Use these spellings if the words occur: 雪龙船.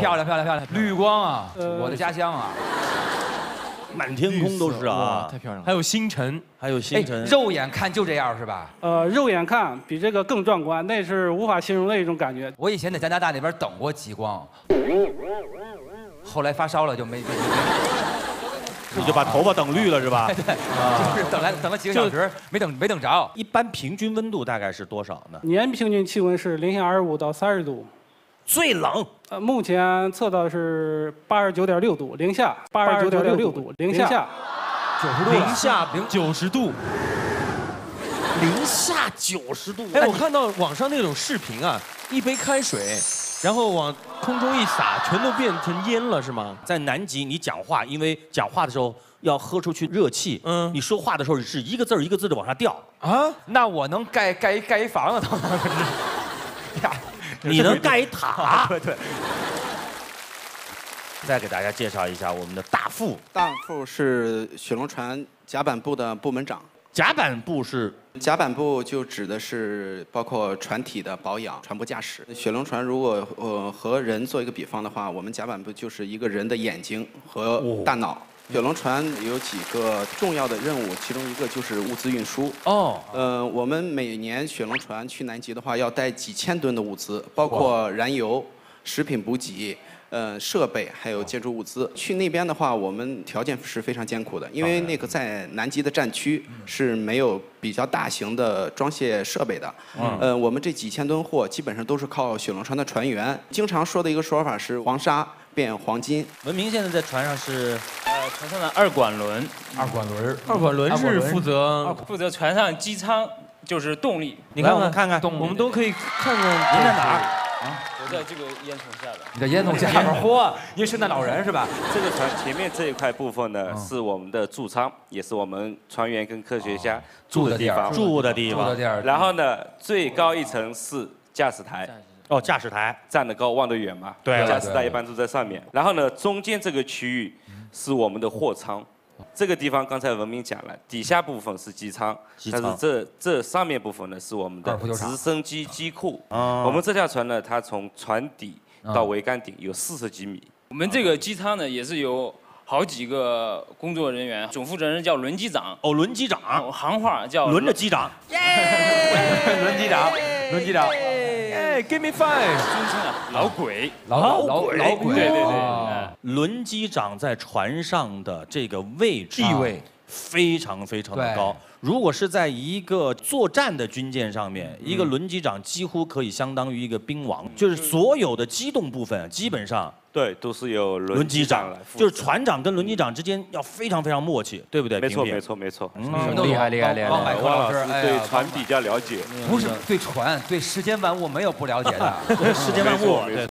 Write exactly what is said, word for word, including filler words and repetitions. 漂亮漂亮漂亮，绿光啊，我的家乡啊，满天空都是啊，太漂亮了。还有星辰，还有星辰，肉眼看就这样是吧？呃，肉眼看比这个更壮观，那是无法形容的一种感觉。我以前在加拿大那边等过极光，后来发烧了就没。 你就把头发等绿了是吧？对，就是等来等了几个小时，没等没等着。一般平均温度大概是多少呢？年平均气温是零下二十五到三十度，最冷。呃，目前测到是八十九点六度，零下八十九点六度，零下九十度，零下九十度，零下九十度。哎，我看到网上那种视频啊，一杯开水。 然后往空中一撒，全都变成烟了，是吗？在南极，你讲话，因为讲话的时候要喝出去热气，嗯，你说话的时候是一个字儿一个字的往下掉啊。那我能盖盖盖一房子，你能盖一塔？对对。再给大家介绍一下我们的大副，大副是雪龙船甲板部的部门长。 甲板部是甲板部，就指的是包括船体的保养、船舶驾驶。雪龙船如果呃和人做一个比方的话，我们甲板部就是一个人的眼睛和大脑。雪龙船有几个重要的任务，其中一个就是物资运输。哦，呃，我们每年雪龙船去南极的话，要带几千吨的物资，包括燃油、食品补给。 呃，设备还有建筑物资，去那边的话，我们条件是非常艰苦的，因为那个在南极的战区是没有比较大型的装卸设备的。嗯、呃，我们这几千吨货基本上都是靠雪龙船的船员。经常说的一个说法是“黄沙变黄金”。文明现在在船上是，呃，船上的二管轮。二管轮，二管轮是负责负责船上机舱就是动力。你看看看看，我们都可以看看您在哪儿。 啊！我在这个烟囱下边。你在烟囱下边，嚯！因为圣诞老人是吧？这个船前面这一块部分呢，是我们的驻舱，也是我们船员跟科学家住的地方。住的地方。然后呢，最高一层是驾驶台。哦，驾驶台站得高望得远嘛。对。驾驶台一般都在上面。然后呢，中间这个区域是我们的货舱。 这个地方刚才文明讲了，底下部分是机舱，但是这这上面部分呢是我们的直升机机库。我们这条船呢，它从船底到桅杆顶有四十几米。我们这个机舱呢，也是有好几个工作人员，总负责人叫轮机长。哦，轮机长，行话叫轮着机长。耶！轮机长，轮机长。耶 ，Give me five。尊称啊，老鬼，老老鬼，老鬼，对对对。 轮机长在船上的这个位置地位非常非常的高。如果是在一个作战的军舰上面，一个轮机长几乎可以相当于一个兵王，就是所有的机动部分基本上对都是由轮机长来负责。就是船长跟轮机长之间要非常非常默契，对不对？没错没错没错，厉害厉害厉害！王百科老师对船比较了解，不是对船对世间万物没有不了解的，世间万物。